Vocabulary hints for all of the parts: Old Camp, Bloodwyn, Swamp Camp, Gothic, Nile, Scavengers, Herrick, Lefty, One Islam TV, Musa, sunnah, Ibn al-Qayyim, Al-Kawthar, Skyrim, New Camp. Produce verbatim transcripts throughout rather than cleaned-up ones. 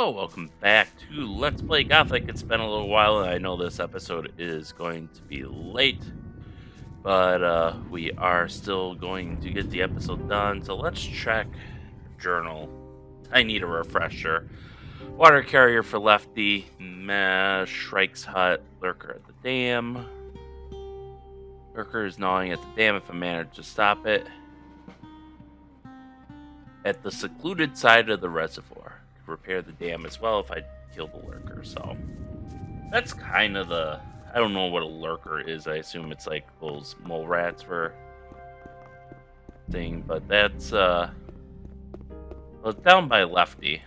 Hello, welcome back to Let's Play Gothic. It's been a little while, and I know this episode is going to be late, but uh, we are still going to get the episode done, so let's check journal. I need a refresher. Water carrier for Lefty, meh, Shrike's hut, lurker at the dam. Lurker is gnawing at the dam if I manage to stop it. At the secluded side of the reservoir. Could repair the dam as well if I kill the lurker, so. That's kind of the... I don't know what a lurker is. I assume it's like those mole rats for... thing, but that's, uh... well, it's down by Lefty.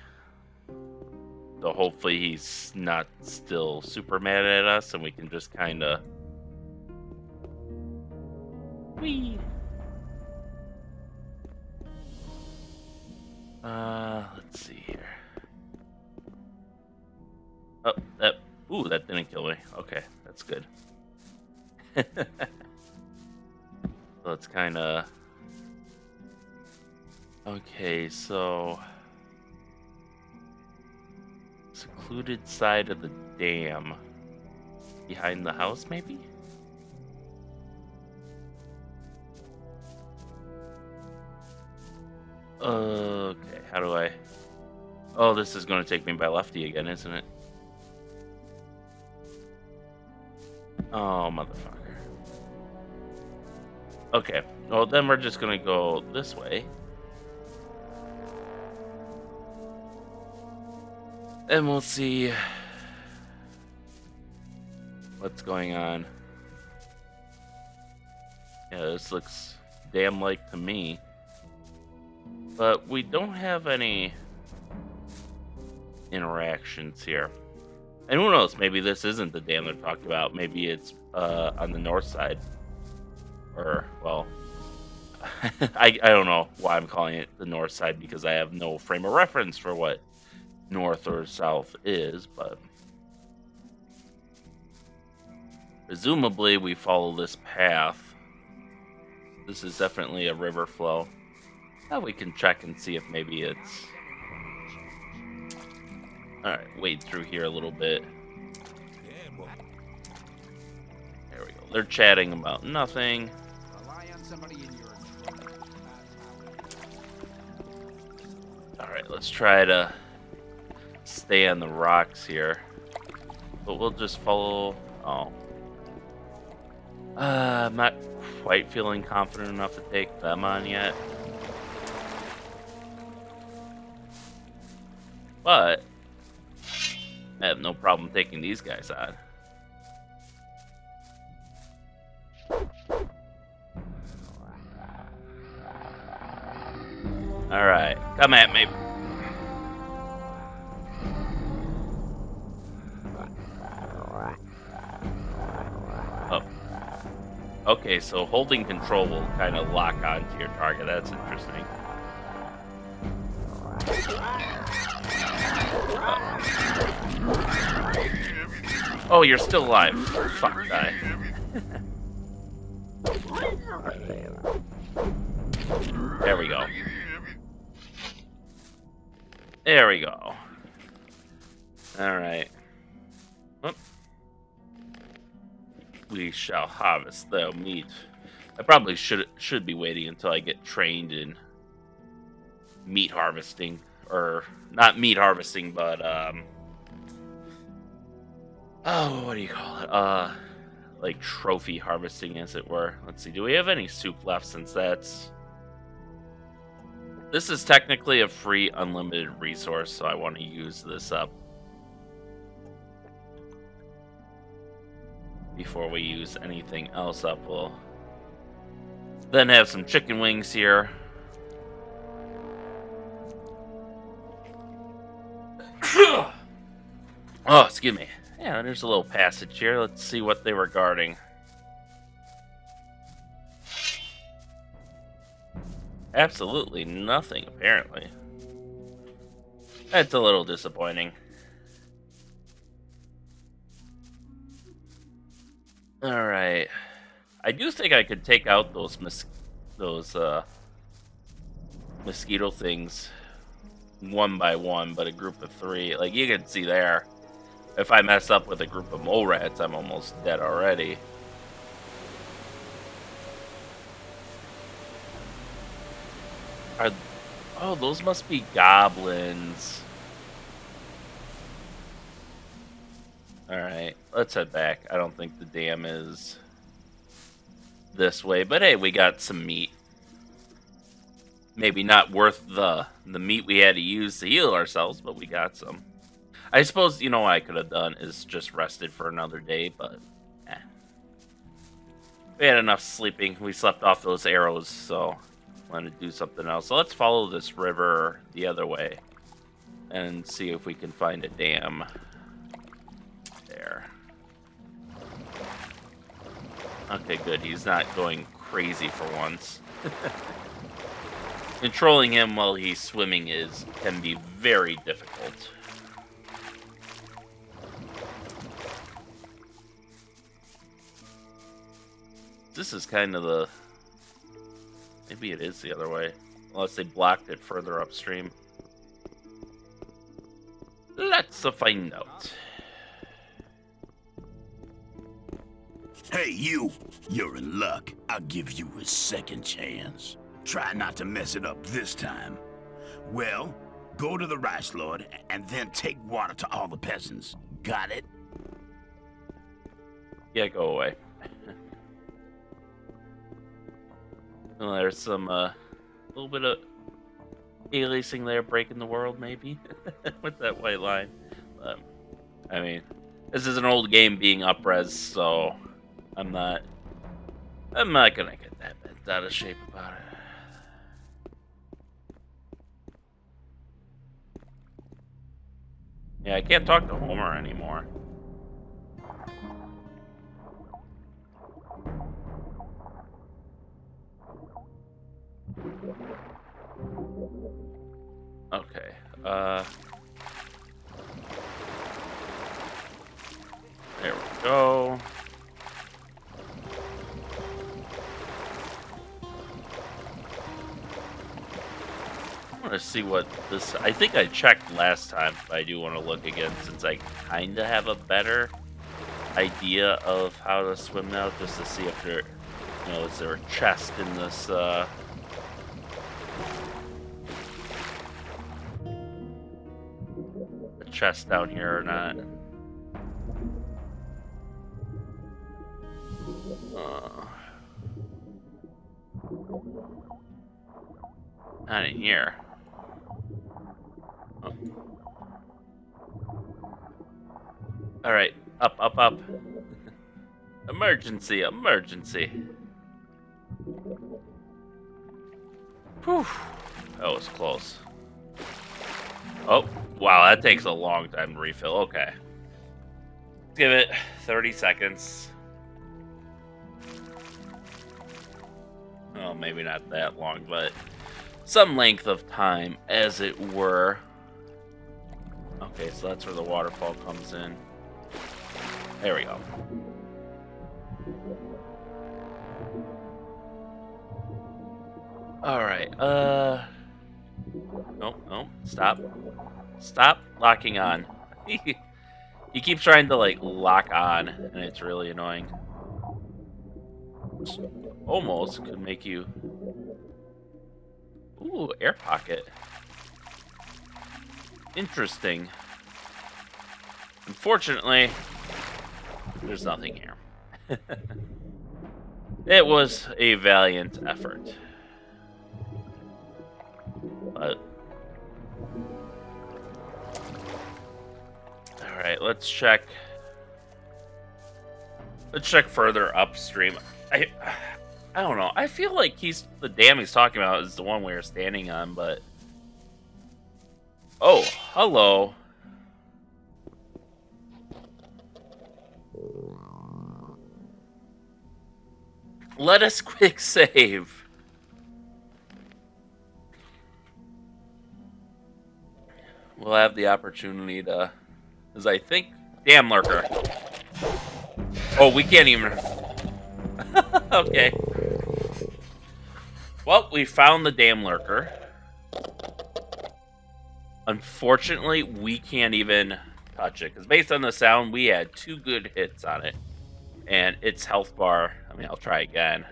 So hopefully he's not still super mad at us and we can just kind of... Whee! Uh, let's see here. Oh, that... Ooh, that didn't kill me. Okay, that's good. So it's kind of... Okay, so... secluded side of the dam. Behind the house, maybe? Uh, okay, how do I... Oh, this is going to take me by Lefty again, isn't it? Oh, motherfucker. Okay, well then we're just going to go this way. And we'll see... what's going on. Yeah, this looks damn like to me. But we don't have any interactions here. And who knows, maybe this isn't the dam they're talking about. Maybe it's uh, on the north side. Or, well, I, I don't know why I'm calling it the north side because I have no frame of reference for what north or south is, but... presumably we follow this path. This is definitely a river flow. Now we can check and see if maybe it's... Alright, wade through here a little bit. There we go. They're chatting about nothing. Alright, let's try to stay on the rocks here. But we'll just follow... Oh. Uh, I'm not quite feeling confident enough to take them on yet. But, I have no problem taking these guys on. Alright, come at me. Oh. Okay, so holding control will kind of lock onto your target. That's interesting. Uh-oh. Oh, you're still alive. Fuck, die. There we go. There we go. Alright. We shall harvest the meat. I probably should should be waiting until I get trained in meat harvesting. Or, not meat harvesting, but, um... oh, what do you call it? Uh, like, trophy harvesting, as it were. Let's see, do we have any soup left since that's... This is technically a free, unlimited resource, so I want to use this up. Before we use anything else up, we'll... then have some chicken wings here. Oh, excuse me. Yeah, there's a little passage here. Let's see what they were guarding. Absolutely nothing, apparently. That's a little disappointing. Alright. I do think I could take out those mos- those uh, mosquito things one by one, but a group of three, like you can see there, if I mess up with a group of mole rats, I'm almost dead already. Are, oh, those must be goblins. Alright, let's head back. I don't think the dam is this way, but hey, we got some meat. Maybe not worth the the meat we had to use to heal ourselves, but we got some. I suppose, you know, what I could have done is just rested for another day, but eh. We had enough sleeping. We slept off those arrows, so wanted to do something else. So let's follow this river the other way and see if we can find a dam there. Okay, good. He's not going crazy for once. Controlling him while he's swimming is can be very difficult. This is kind of the... Maybe it is the other way. Unless they blocked it further upstream. Let's find out. Hey, you! You're in luck. I'll give you a second chance. Try not to mess it up this time. Well, go to the rice lord, and then take water to all the peasants. Got it? Yeah, go away. Well, there's some, a uh, little bit of aliasing there, breaking the world, maybe, with that white line. But, I mean, this is an old game being up-res, so I'm not, I'm not gonna get that bent out of shape about it. Yeah, I can't talk to Homer anymore. Okay, uh... there we go. I want to see what this... I think I checked last time, but I do want to look again since I kind of have a better idea of how to swim now, just to see if there... You know, is there a chest in this, uh... chest down here or not. Uh, not in here. Oh. All right, up, up, up. Emergency, emergency. Whew, that was close. Oh. Wow, that takes a long time to refill. Okay. Let's give it thirty seconds. Oh, maybe not that long, but some length of time, as it were. Okay, so that's where the waterfall comes in. There we go. Alright, uh... Nope, nope, stop. Stop locking on. He keeps trying to, like, lock on, and it's really annoying. Almost could make you... Ooh, air pocket. Interesting. Unfortunately, there's nothing here. It was a valiant effort. But... Alright, let's check. Let's check further upstream. I I don't know. I feel like he's the dam he's talking about is the one we were standing on, but... Oh, hello. Let us quick save. We'll have the opportunity to... As I think... Damn lurker. Oh, we can't even... Okay. Well, we found the damn lurker. Unfortunately, we can't even touch it, because based on the sound, we had two good hits on it. And its health bar, I mean, I'll try again.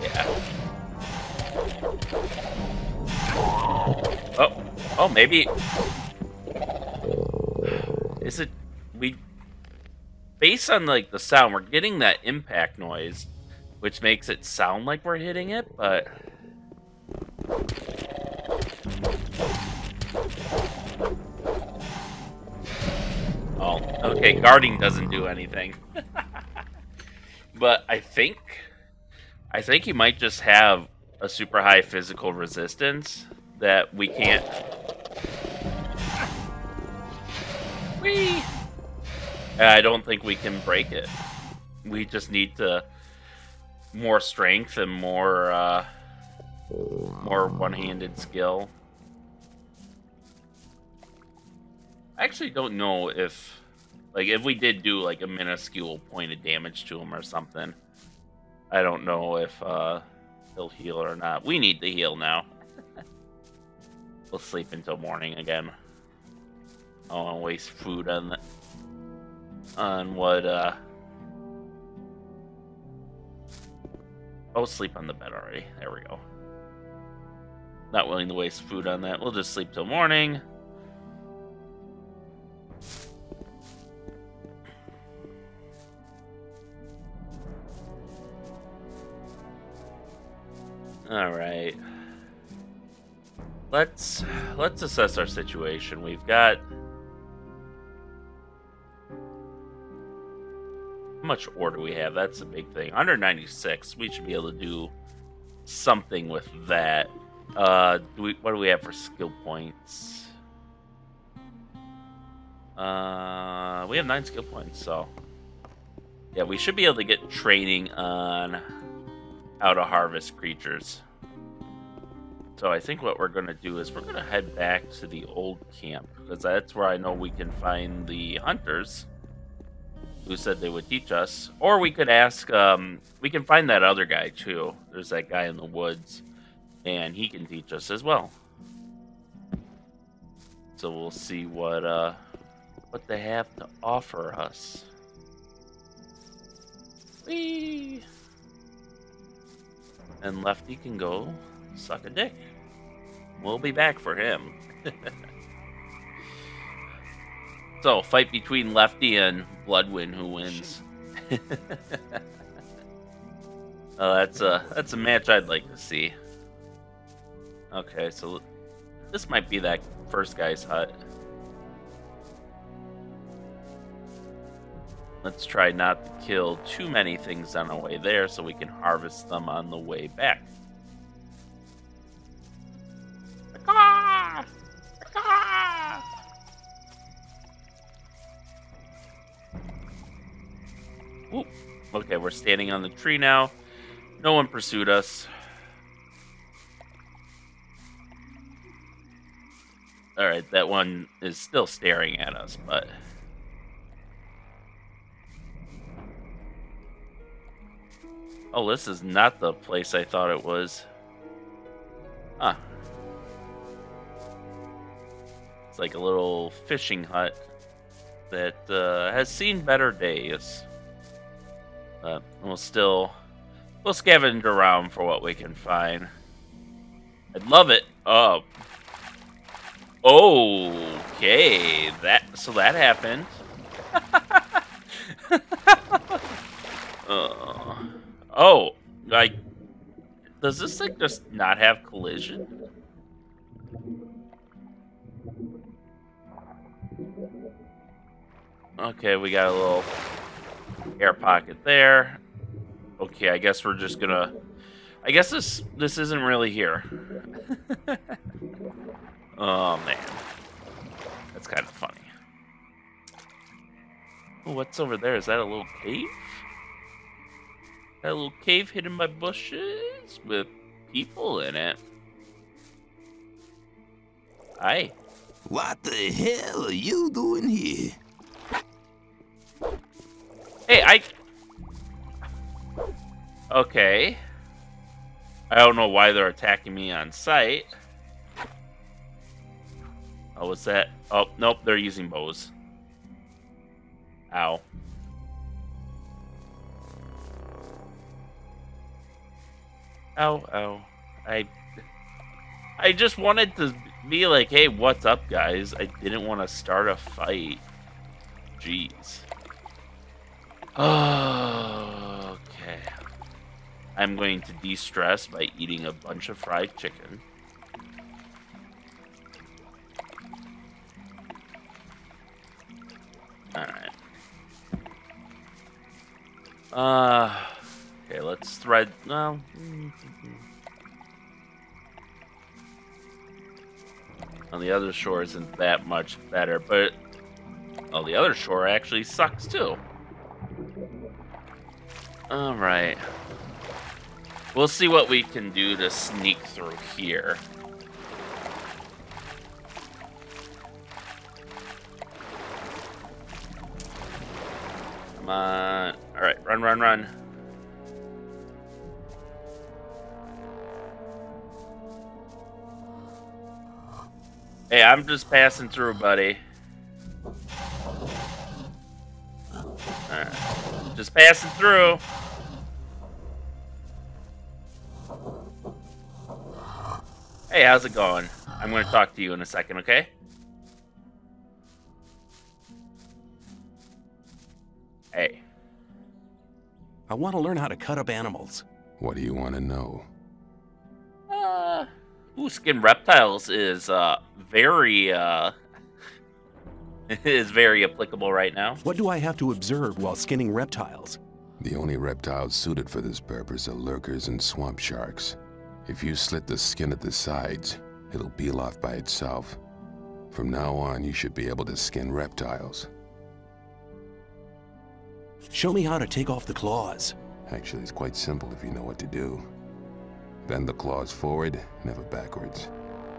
Yeah. Oh, oh, maybe. Is it, we, based on like the sound, we're getting that impact noise, which makes it sound like we're hitting it, but. Oh, okay, guarding doesn't do anything. But I think, I think he might just have a super high physical resistance that we can't. Whee! I don't think we can break it. We just need to more strength and more uh, more one-handed skill. I actually don't know if like if we did do like a minuscule point of damage to him or something. I don't know if uh, he'll heal or not. We need to heal now. We'll sleep until morning again. I don't want to waste food on the, on what, uh... Oh, sleep on the bed already. There we go. Not willing to waste food on that. We'll just sleep till morning. Alright. Let's, let's assess our situation. We've got... How much ore do we have? That's a big thing. one hundred ninety-six. We should be able to do something with that. Uh, do we, what do we have for skill points? Uh, we have nine skill points, so yeah, we should be able to get training on how to harvest creatures. So I think what we're going to do is we're going to head back to the old camp, because that's where I know we can find the hunters who said they would teach us. Or we could ask, um, we can find that other guy too. There's that guy in the woods, and he can teach us as well. So we'll see what, uh, what they have to offer us. Whee! And Lefty can go suck a dick. We'll be back for him. So, fight between Lefty and Bloodwyn, who wins? Oh, that's a that's a match I'd like to see. Okay, so this might be that first guy's hut. Let's try not to kill too many things on our way there, so we can harvest them on the way back. Ooh. Okay, we're standing on the tree now. No one pursued us. Alright, that one is still staring at us, but... Oh, this is not the place I thought it was. Huh. It's like a little fishing hut that uh, has seen better days. But we'll still, we'll scavenge around for what we can find. I'd love it. Oh. Okay. That, so that happened. uh, oh, like, does this thing just not have collision? Okay, we got a little... air pocket there. Okay, I guess we're just gonna... I guess this this isn't really here. Oh, man. That's kind of funny. Ooh, what's over there? Is that a little cave? That little cave hidden by bushes with people in it. Hi. What the hell are you doing here? Hey, I... Okay. I don't know why they're attacking me on sight. Oh, what's that? Oh, nope, they're using bows. Ow. Ow, ow. I, I just wanted to be like, hey, what's up, guys? I didn't want to start a fight. Jeez. Oh, okay. I'm going to de-stress by eating a bunch of fried chicken. Alright. Uh, okay, let's thread... Well... On the other shore isn't that much better, but... Oh, the other shore actually sucks, too. Alright. We'll see what we can do to sneak through here. Come on. Alright, run, run, run. Hey, I'm just passing through, buddy. Alright. Just passing through. Hey, how's it going? I'm going to talk to you in a second, okay? Hey. I want to learn how to cut up animals. What do you want to know? Uh, ooh, skin reptiles is uh very uh is very applicable right now. What do I have to observe while skinning reptiles? The only reptiles suited for this purpose are lurkers and swamp sharks. If you slit the skin at the sides, it'll peel off by itself. From now on, you should be able to skin reptiles. Show me how to take off the claws. Actually, it's quite simple if you know what to do. Bend the claws forward, never backwards.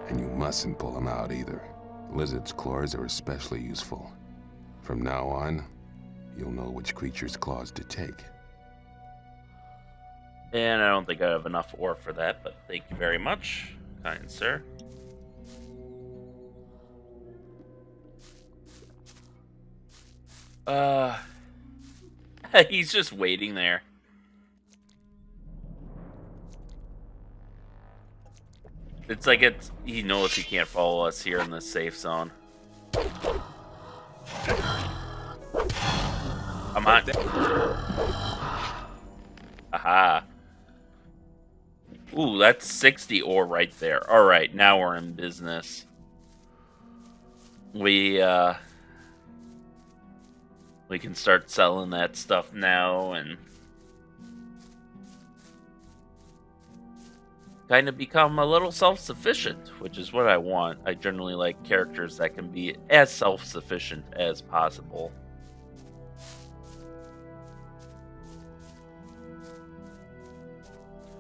And you mustn't pull them out either. Lizards' claws are especially useful. From now on, you'll know which creature's claws to take. And I don't think I have enough ore for that, but thank you very much, kind sir. Uh, he's just waiting there. It's like it's, he knows he can't follow us here in the safe zone. Come on. Aha. Ooh, that's sixty ore right there. All right, now we're in business. We uh, we can start selling that stuff now and kind of become a little self-sufficient, which is what I want. I generally like characters that can be as self-sufficient as possible.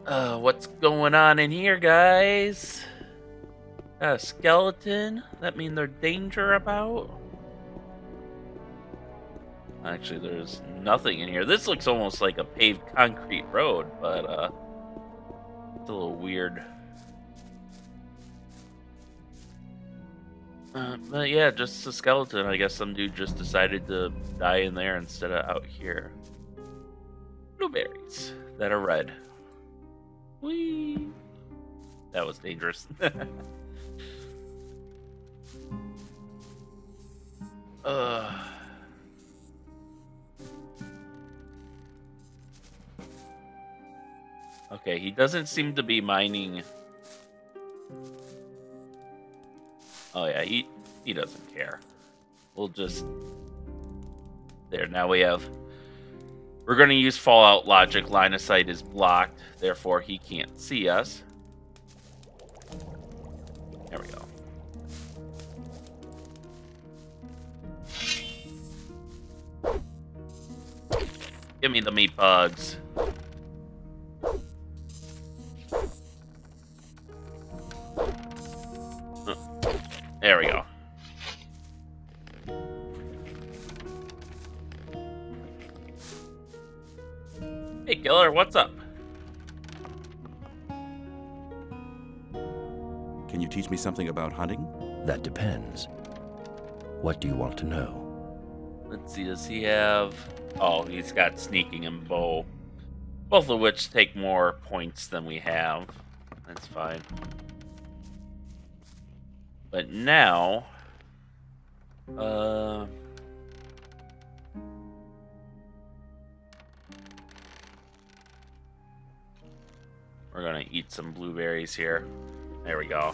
Uh, what's going on in here, guys? A skeleton? That mean they're danger about? Actually, there's nothing in here. This looks almost like a paved concrete road, but uh, it's a little weird. Uh, but yeah, just a skeleton. I guess some dude just decided to die in there instead of out here. Blueberries that are red. Whee! That was dangerous. uh. Okay, he doesn't seem to be mining. Oh yeah, he he doesn't care. We'll just there. Now we have. We're going to use Fallout logic. Line of sight is blocked, therefore he can't see us. There we go. Give me the meat bugs. There we go. Hey, killer, what's up? you teach me something about hunting? That depends. What do you want to know? Let's see, does he have... Oh, he's got sneaking and bow. Both of which take more points than we have. That's fine. But now... Uh... We're gonna eat some blueberries here. There we go.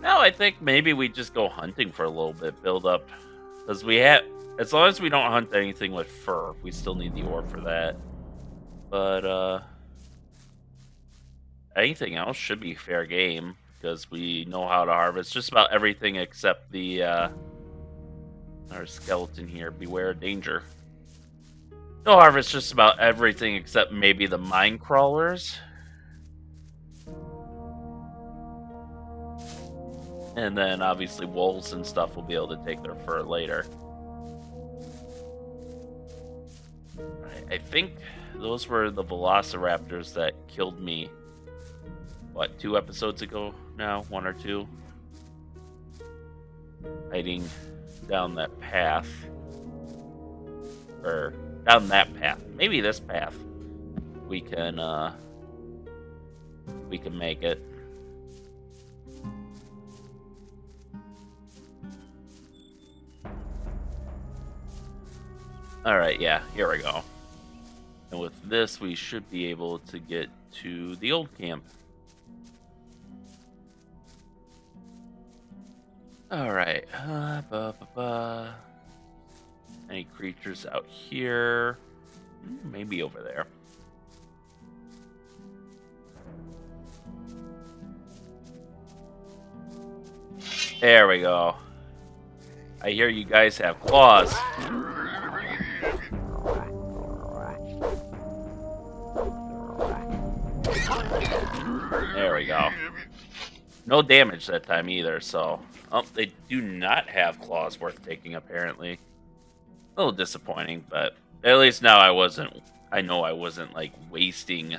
Now I think maybe we just go hunting for a little bit, build up, because we have, as long as we don't hunt anything with fur, we still need the ore for that. But uh, anything else should be fair game because we know how to harvest just about everything except the uh, our skeleton here. Beware of danger. They'll harvest just about everything except maybe the mine crawlers. And then obviously wolves and stuff will be able to take their fur later. I, I think those were the velociraptors that killed me, what, two episodes ago now? One or two? Hiding down that path. Or down that path. Maybe this path. We can, uh... we can make it. Alright, yeah, here we go. And with this, we should be able to get to the old camp. Alright. Uh, ba, ba, ba. Any creatures out here? Maybe over there. There we go. I hear you guys have claws. There we go. No damage that time either, so... Oh, they do not have claws worth taking, apparently. A little disappointing, but... At least now I wasn't... I know I wasn't, like, wasting...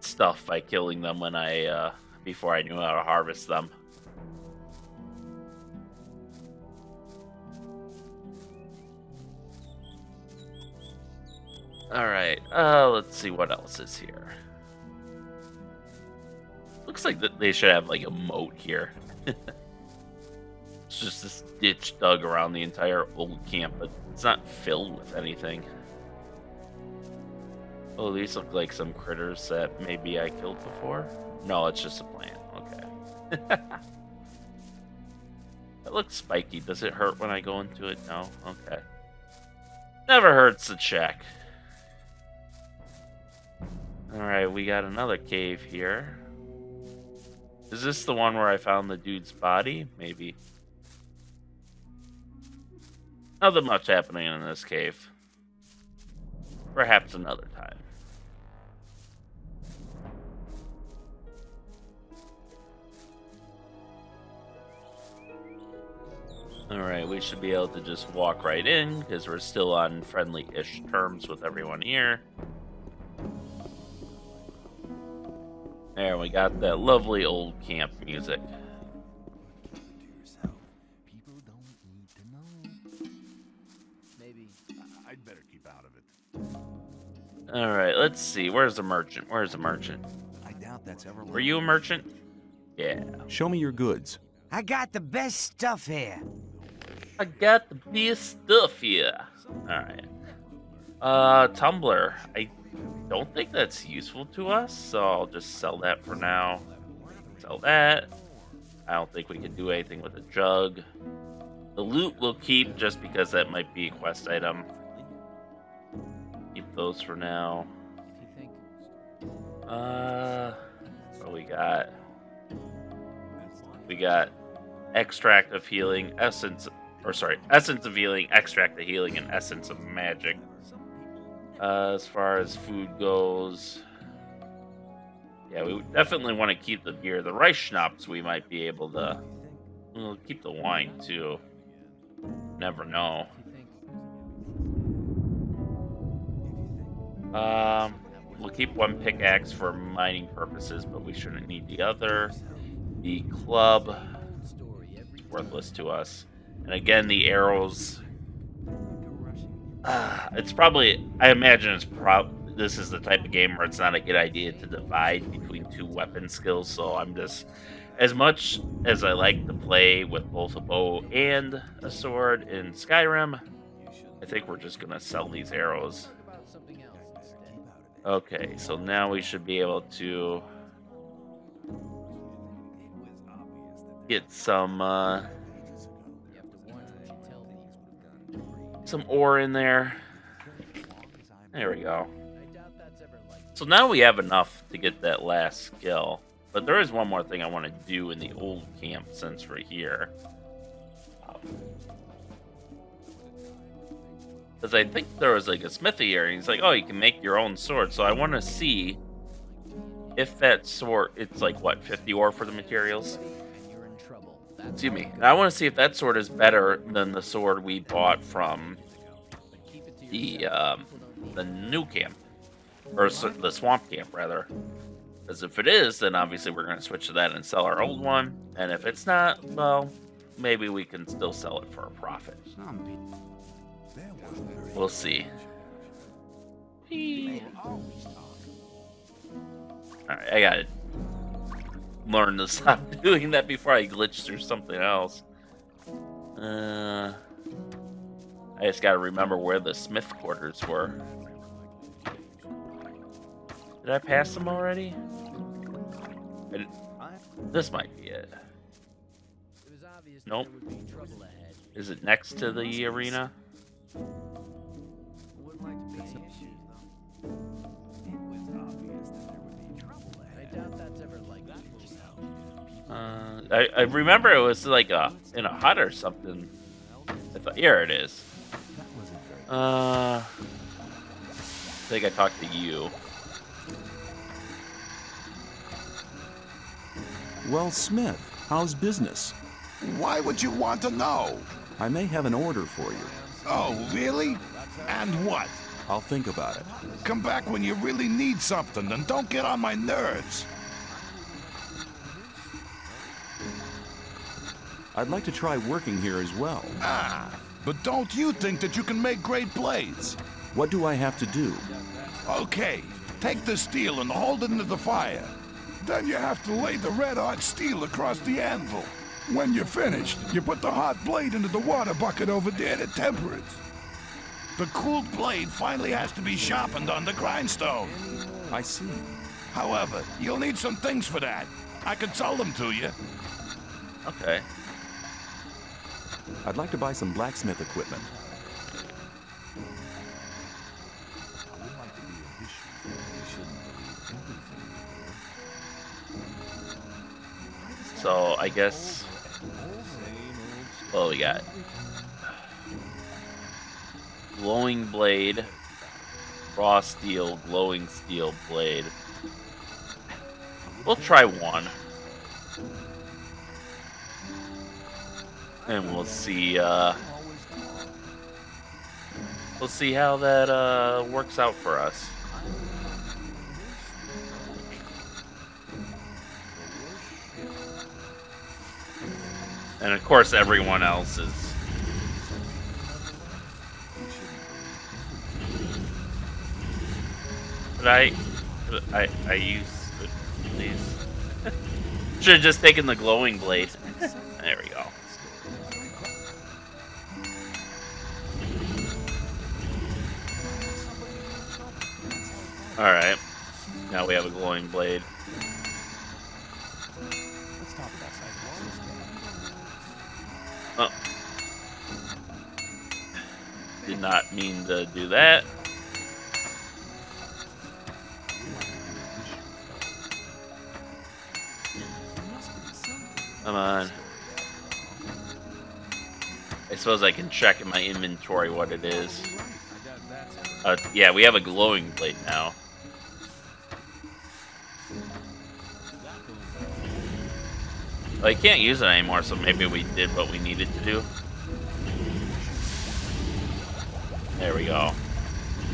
stuff by killing them when I, uh... before I knew how to harvest them. Alright, uh, let's see what else is here. Looks like that they should have, like, a moat here. It's just this ditch dug around the entire old camp, but it's not filled with anything. Oh, these look like some critters that maybe I killed before. No, it's just a plant. Okay. It looks spiky. Does it hurt when I go into it? No? Okay. Never hurts to check. Alright, we got another cave here. Is this the one where I found the dude's body? Maybe. Nothing much happening in this cave. Perhaps another time. Alright, we should be able to just walk right in, because we're still on friendly-ish terms with everyone here. There, we got that lovely old camp music. Maybe I'd better keep out of it. All right, let's see. Where's the merchant? Where's the merchant? I doubt that's ever. Were you a merchant? Yeah. Show me your goods. I got the best stuff here. I got the best stuff here. All right. Uh, Tumblr. I. Don't think that's useful to us, so I'll just sell that for now. Sell that. I don't think we can do anything with a jug. The loot we'll keep just because that might be a quest item. Keep those for now. Uh, what we got? We got extract of healing, essence, or sorry, essence of healing, extract of healing, and essence of magic. Uh, as far as food goes, yeah, we definitely want to keep the beer. The rice schnapps we might be able to... We'll keep the wine, too. Never know. Um, we'll keep one pickaxe for mining purposes, but we shouldn't need the other. The club is worthless to us. And again, the arrows. Uh, it's probably, I imagine it's probably, this is the type of game where it's not a good idea to divide between two weapon skills. So I'm just, as much as I like to play with both a bow and a sword in Skyrim, I think we're just going to sell these arrows. Okay, so now we should be able to get some uh, some ore in there. There we go. So now we have enough to get that last skill. But there is one more thing I want to do in the old camp since we're here. Because I think there was like a smithy area, and he's like, oh, you can make your own sword. So I want to see if that sword, it's like, what, fifty ore for the materials? Excuse me. And I want to see if that sword is better than the sword we bought from the, um, the new camp. Or the swamp camp, rather. Because if it is, then obviously we're going to switch to that and sell our old one. And if it's not, well, maybe we can still sell it for a profit. We'll see. Alright, I gotta learn to stop doing that before I glitch through something else. Uh, I just gotta remember where the smith quarters were. Did I pass them already? I this might be it. Nope. Is it next to the arena? Uh, I, I remember it was like a in a hut or something. I thought, here it is. Uh, I think I talked to you. Well, Smith, how's business? Why would you want to know? I may have an order for you. Oh, really? And what? I'll think about it. Come back when you really need something, and don't get on my nerves. I'd like to try working here as well. Ah, but don't you think that you can make great blades? What do I have to do? Okay, take the steel and hold it into the fire. Then you have to lay the red-hot steel across the anvil. When you're finished, you put the hot blade into the water bucket over there to temper it. The cooled blade finally has to be sharpened on the grindstone. I see. However, you'll need some things for that. I can sell them to you. Okay. I'd like to buy some blacksmith equipment. So I guess, well, we got glowing blade, raw steel, glowing steel blade. We'll try one. And we'll see, uh, we'll see how that, uh, works out for us. And of course everyone else is... But I... I, I use these... Should've just taken the glowing blade. There we go. Alright, now we have a glowing blade. Oh. Did not mean to do that. Come on. I suppose I can check in my inventory what it is. Uh, yeah, we have a glowing blade now. I can't use it anymore, so maybe we did what we needed to do. There we go.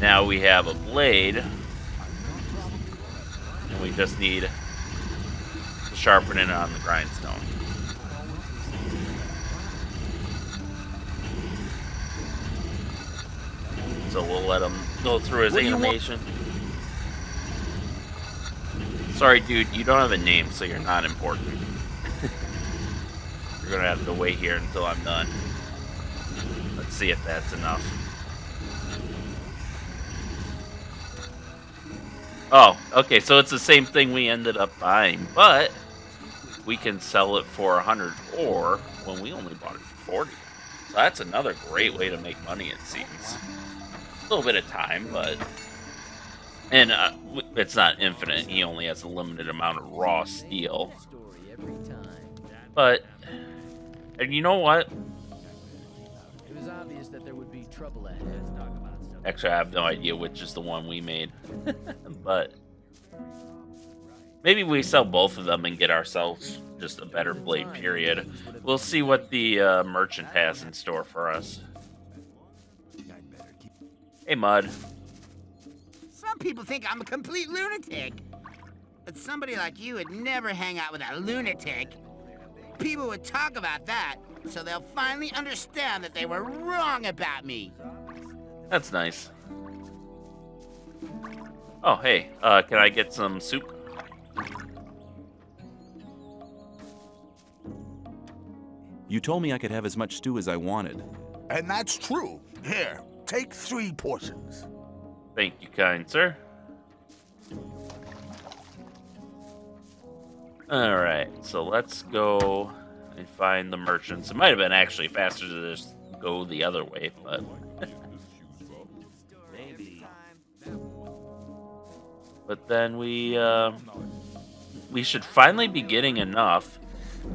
Now we have a blade We just need to sharpen it on the grindstone. So we'll let him go through his animation. Sorry, dude, you don't have a name, so you're not important. You're gonna have to wait here until I'm done. Let's see if that's enough. Oh, okay, so it's the same thing we ended up buying, but we can sell it for a hundred, or when we only bought it for forty. So that's another great way to make money, it seems. A little bit of time, but... And uh, it's not infinite. He only has a limited amount of raw steel. But, and you know what? Actually, I have no idea which is the one we made, but maybe we sell both of them and get ourselves just a better blade, period. We'll see what the uh, merchant has in store for us. Hey, Mud. Some people think I'm a complete lunatic, but somebody like you would never hang out with a lunatic. People would talk about that, so they'll finally understand that they were wrong about me. That's nice. Oh, hey, uh, can I get some soup? You told me I could have as much stew as I wanted. And that's true. Here, take three portions. Thank you, kind sir. Alright, so let's go and find the merchants. It might have been actually faster to just go the other way, but... But then we uh, we should finally be getting enough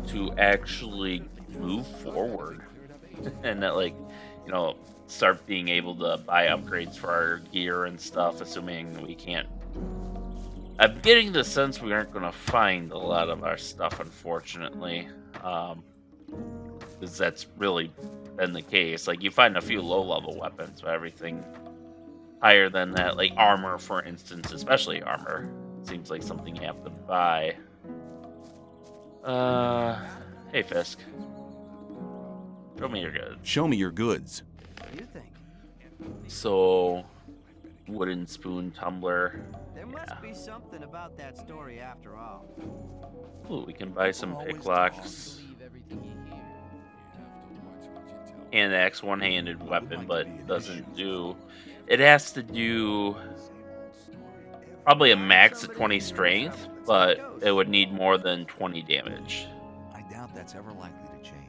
to actually move forward, and that, like, you know, start being able to buy upgrades for our gear and stuff. Assuming we can't, I'm getting the sense we aren't going to find a lot of our stuff, unfortunately, um, because that's really been the case. Like, you find a few low-level weapons, but everything higher than that, like armor, for instance, especially armor, seems like something you have to buy. Uh, hey, Fisk. Show me your goods. Show me your goods. So, wooden spoon, tumbler. There must yeah. be something about that story after all. Ooh, we can buy some picklocks. And the axe, one-handed weapon, but doesn't do... It has to do probably a max of twenty strength, but it would need more than twenty damage. I doubt that's ever likely to change.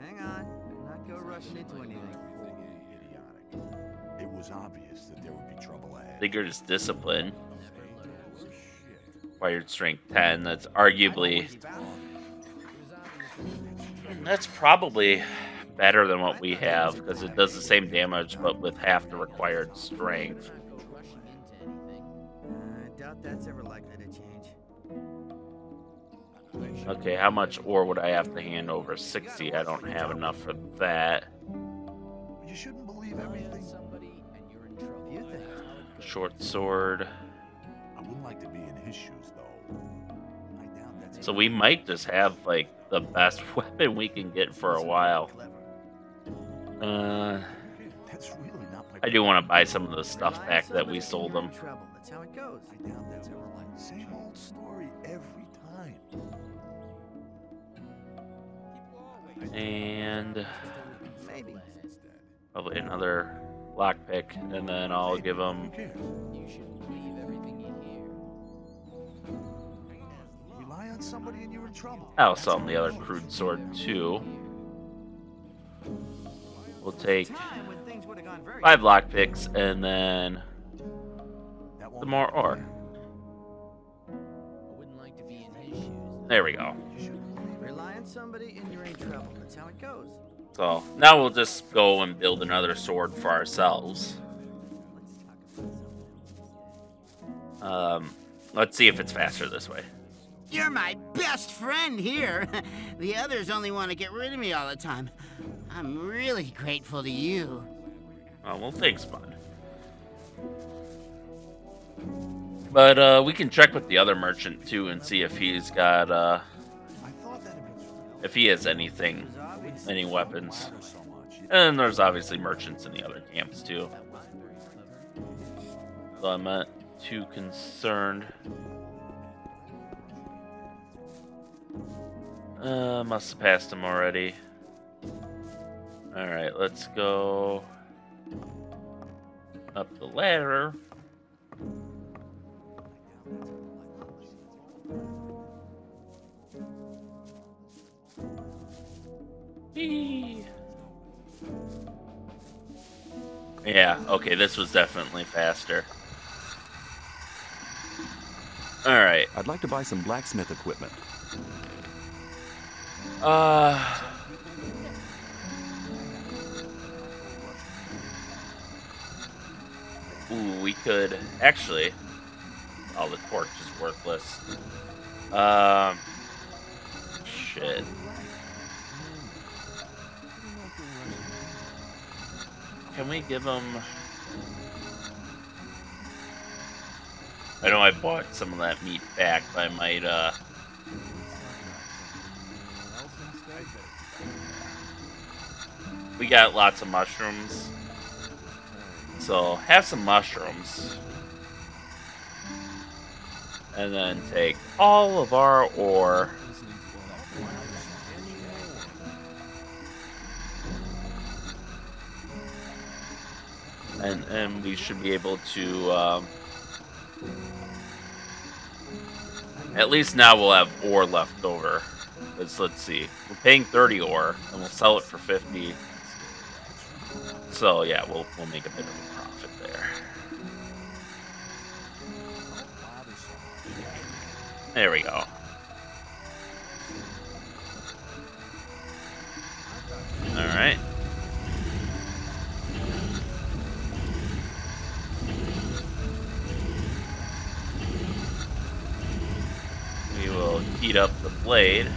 Hang on, not go rushing into anything. It was obvious that there would be trouble ahead. Vigorous discipline. Wired strength ten. That's arguably that's probably better than what we have, because it does the same damage but with half the required strength. I doubt that's ever likely to change. Okay, how much ore would I have to hand over? sixty. I don't have enough for that. You shouldn't believe everything. Short sword. I wouldn't like to be in his shoes though. I doubt that's... So we might just have like the best weapon we can get for a while. Uh, I do want to buy some of the stuff back that we sold them. And probably another lockpick, and then I'll give them. Rely on somebody, and you're in trouble. I'll sell them the other crude sword too. We'll take five lockpicks and then some more ore. There we go. So now we'll just go and build another sword for ourselves. Um, let's see if it's faster this way. You're my best friend here. The others only want to get rid of me all the time. I'm really grateful to you. Oh, well, thanks, bud. But uh, we can check with the other merchant too and see if he's got uh, if he has anything, any weapons. And there's obviously merchants in the other camps too. So I'm not too concerned. Uh, must have passed him already. Alright, let's go up the ladder. Eee. Yeah, okay, this was definitely faster. Alright. I'd like to buy some blacksmith equipment. Uh... Ooh, we could... Actually... Oh, the torch is worthless. Um... Shit. Can we give them... I know I bought some of that meat back, but I might, uh... We got lots of mushrooms. So, have some mushrooms. And then take all of our ore. And, and we should be able to, um... At least now we'll have ore left over. Let's, let's see. We're paying thirty ore, and we'll sell it for fifty. So, yeah, we'll, we'll make a bit of a profit there. There we go. Alright. We will heat up the blade.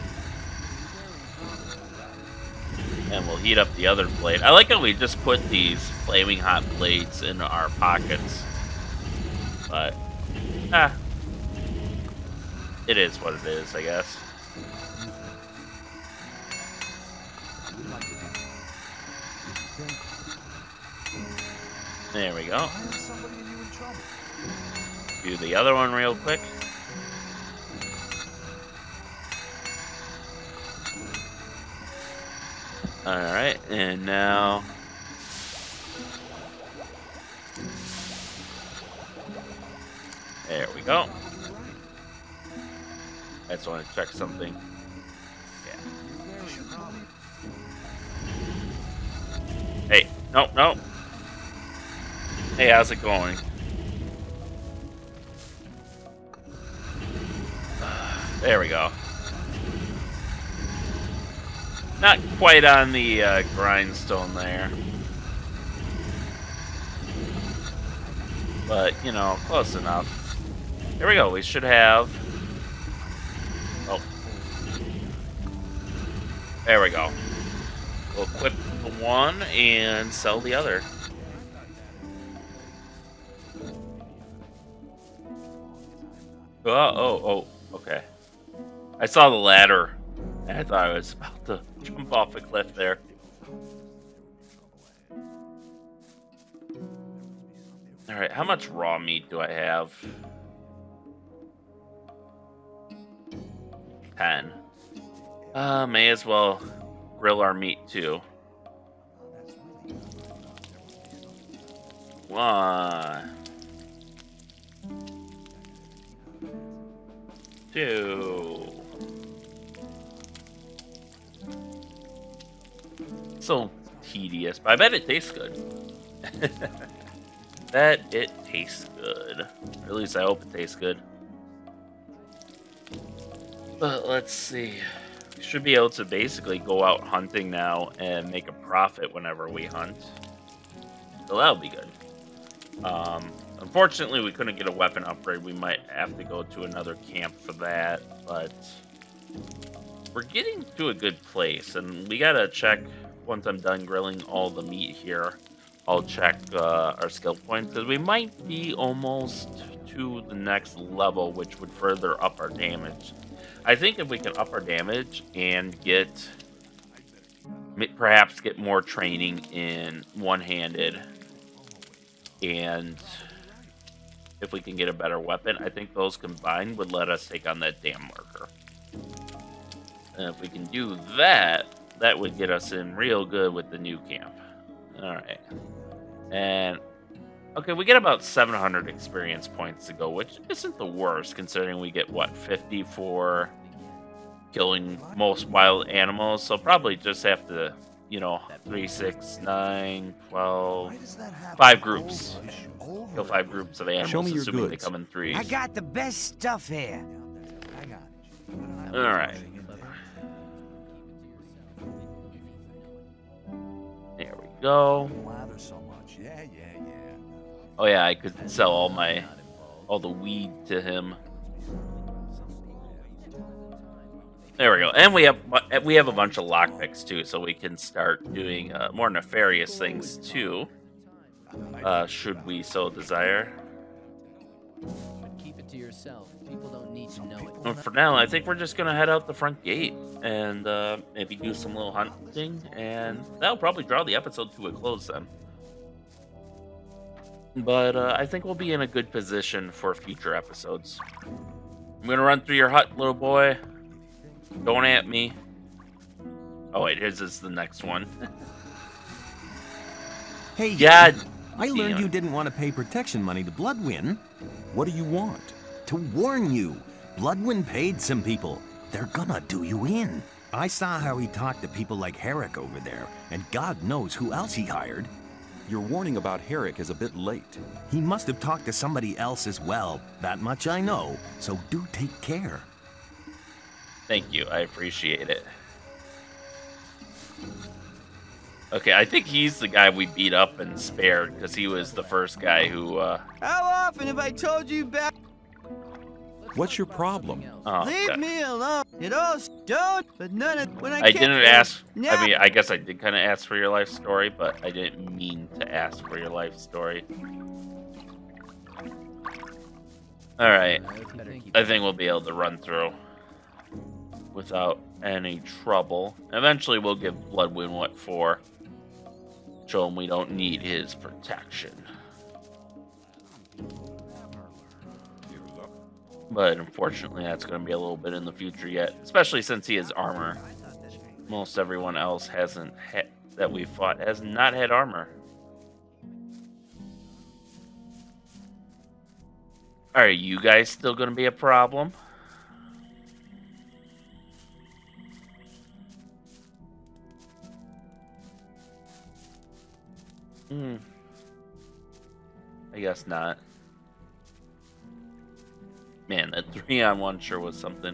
And we'll heat up the other blade. I like how we just put these flaming hot blades in our pockets. But, ah. It is what it is, I guess. There we go. Do the other one real quick. Alright, and now... There we go. I just want to check something. Yeah. Hey, nope, nope. Hey, how's it going? There we go. Not quite on the uh, grindstone there. But, you know, close enough. Here we go. We should have... Oh. There we go. We'll equip the one and sell the other. Oh, oh, oh. Okay. I saw the ladder. I thought I was about to jump off a cliff there. Alright, how much raw meat do I have? ten. Uh, may as well grill our meat too. One. Two. So tedious, but I bet it tastes good. Bet it tastes good. Or at least I hope it tastes good. But let's see. We should be able to basically go out hunting now and make a profit whenever we hunt. So that'll be good. Um, unfortunately, we couldn't get a weapon upgrade. We might have to go to another camp for that, but... We're getting to a good place, and we gotta check, once I'm done grilling all the meat here, I'll check uh, our skill points, because we might be almost to to the next level, which would further up our damage. I think if we can up our damage and get perhaps get more training in one-handed, and if we can get a better weapon, I think those combined would let us take on that damn marker. And if we can do that, that would get us in real good with the new camp. Alright. And, okay, we get about seven hundred experience points to go, which isn't the worst, considering we get, what, fifty for killing most wild animals. So probably just have to, you know, three, six, nine, twelve, five groups. Kill five groups of animals, Show me your assuming goods. They come in threes. I got the best stuff here. Alright. There we go. Oh yeah, I could sell all my, all the weed to him. There we go, and we have we have a bunch of lockpicks too, so we can start doing uh, more nefarious things too, uh, should we so desire. But keep it to yourself. People don't need to know it. And for now, I think we're just gonna head out the front gate and uh, maybe do some little hunting, and that'll probably draw the episode to a close then. But uh, I think we'll be in a good position for future episodes. I'm gonna run through your hut, little boy. Don't at me. Oh wait, here's this the next one. Hey, God, I damn. learned you didn't want to pay protection money to Bloodwyn. What do you want? To warn you, Bloodwyn paid some people. They're gonna do you in. I saw how he talked to people like Herrick over there, and God knows who else he hired. Your warning about Herrick is a bit late. He must have talked to somebody else as well. That much I know, so do take care. Thank you, I appreciate it. Okay, I think he's the guy we beat up and spared, because he was the first guy who, uh... How often have I told you back... What's your problem? Oh, Leave God. me alone. It all don't, but none of... When I, I didn't ask... Now. I mean, I guess I did kind of ask for your life story, but I didn't mean to ask for your life story. Alright. I think we'll be able to run through without any trouble. Eventually, we'll give Bloodwyn what for. Show him we don't need his protection. But unfortunately, that's going to be a little bit in the future yet, especially since he has armor. Most everyone else hasn't ha that we fought has not had armor. Are you guys still going to be a problem? Hmm. I guess not. Man, that three on one sure was something.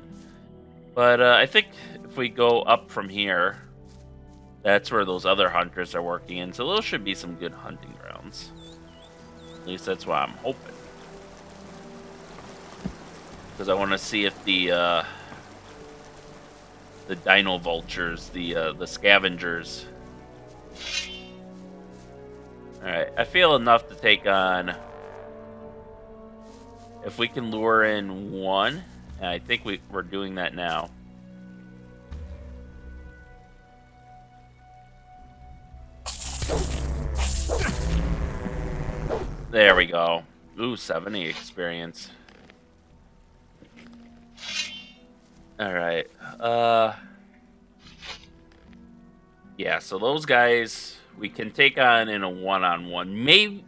But uh, I think if we go up from here, that's where those other hunters are working in. So those should be some good hunting grounds. At least that's what I'm hoping. Because I want to see if the uh, the dino vultures, the uh, the scavengers. All right, I feel enough to take on. If we can lure in one, and I think we, we're doing that now. There we go. Ooh, seventy experience. Alright. Uh, yeah, so those guys we can take on in a one-on-one. Maybe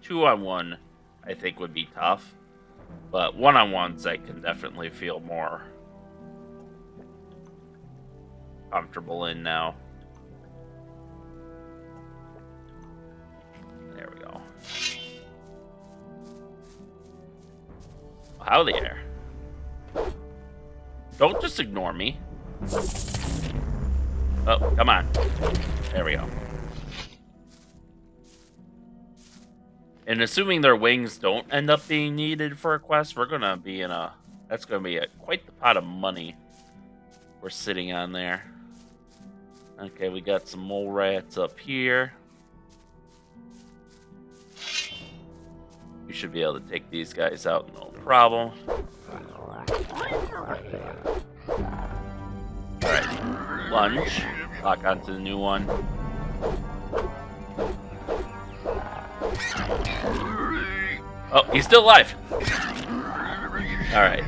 two-on-one. I think would be tough, but one-on-ones I can definitely feel more comfortable in now. There we go. Howdy there. Don't just ignore me. Oh, come on. There we go. And assuming their wings don't end up being needed for a quest, we're gonna be in a... That's gonna be a, quite the pot of money we're sitting on there. Okay, we got some mole rats up here. We We should be able to take these guys out, no problem. Alright, lunge. Lock onto the new one. Oh, he's still alive! Alright.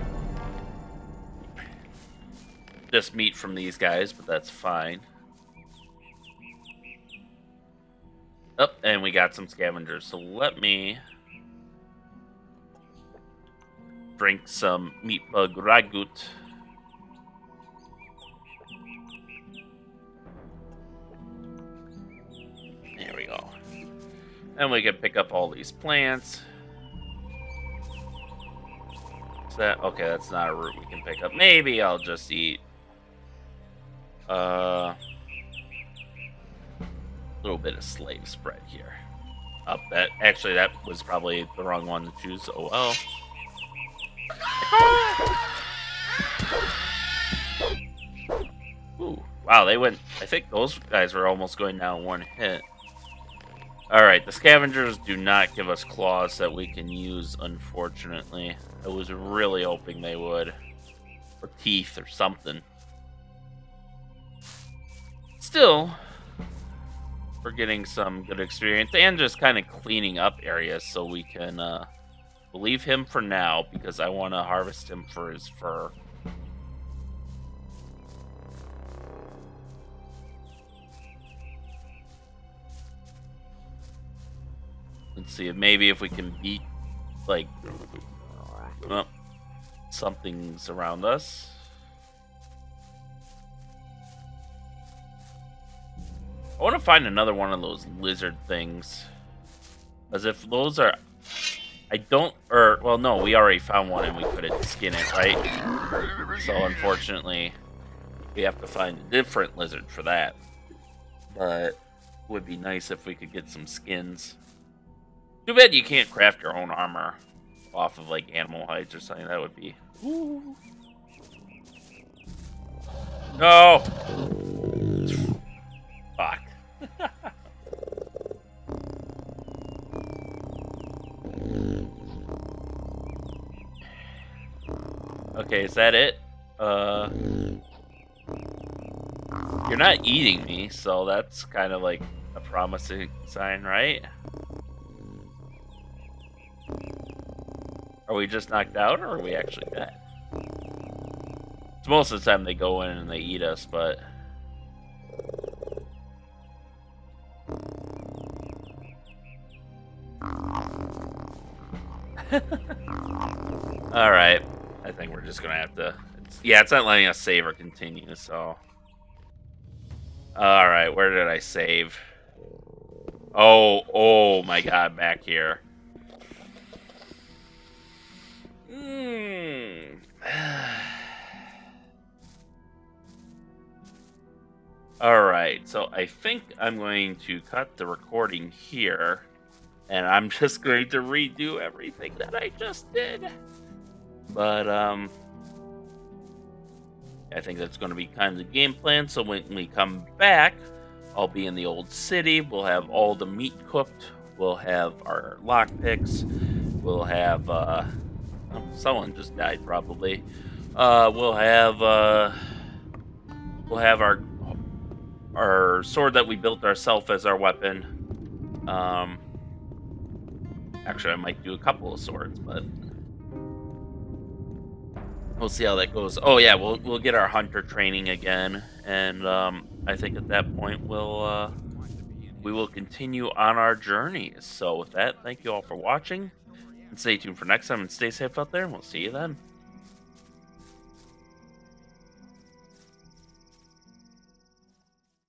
Just meat from these guys, but that's fine. Oh, and we got some scavengers, so let me drink some meat bug ragout. There we go. And we can pick up all these plants. Is that okay? That's not a root we can pick up. Maybe I'll just eat uh, a little bit of slave spread here. Up that actually that was probably the wrong one to choose. Oh well. Ooh, wow, they went. I think those guys were almost going down one hit. Alright, the scavengers do not give us claws that we can use, unfortunately. I was really hoping they would. Or teeth or something. Still, we're getting some good experience and just kind of cleaning up areas so we can uh, leave him for now because I want to harvest him for his fur. Let's see if maybe if we can beat, like, well, something's around us. I want to find another one of those lizard things. As if those are, I don't, or, well, no, we already found one and we couldn't skin it, right? So, unfortunately, we have to find a different lizard for that. But it would be nice if we could get some skins. Too bad you can't craft your own armor off of, like, animal hides or something. That would be... Ooh. No! Fuck. Okay, is that it? Uh... You're not eating me, so that's kind of, like, a promising sign, right? Are we just knocked out, or are we actually dead? It's most of the time they go in and they eat us, but... Alright. I think we're just gonna have to... It's... Yeah, it's not letting us save or continue, so... Alright, where did I save? Oh, oh my god, back here. Hmm. Alright, so I think I'm going to cut the recording here, and I'm just going to redo everything that I just did. But, um, I think that's going to be kind of the game plan, so when we come back, I'll be in the old city, we'll have all the meat cooked, we'll have our lockpicks, we'll have, uh... someone just died probably. Uh, we'll have uh, we'll have our our sword that we built ourselves as our weapon. Um, actually, I might do a couple of swords, but we'll see how that goes. Oh yeah, we'll we'll get our hunter training again, and um, I think at that point we'll uh, we will continue on our journeys. So with that, thank you all for watching. Stay tuned for next time and stay safe out there, and we'll see you then.